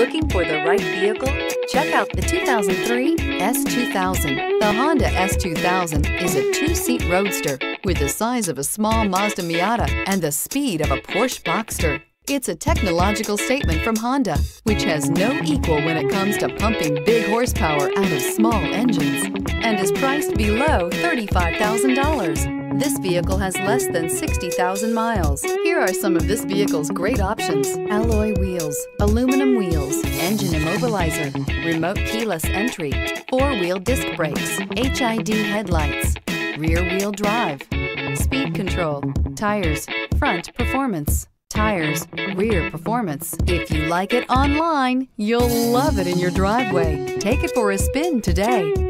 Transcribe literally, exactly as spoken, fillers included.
Looking for the right vehicle? Check out the two thousand three S two thousand. The Honda S two thousand is a two-seat roadster with the size of a small Mazda Miata and the speed of a Porsche Boxster. It's a technological statement from Honda, which has no equal when it comes to pumping big horsepower out of small engines, and is priced below thirty-five thousand dollars. This vehicle has less than sixty thousand miles. Here are some of this vehicle's great options: alloy wheels, aluminum wheels, engine immobilizer, remote keyless entry, four-wheel disc brakes, H I D headlights, rear-wheel drive, speed control, tires, front performance. Tires, rear performance. If you like it online, you'll love it in your driveway. Take it for a spin today.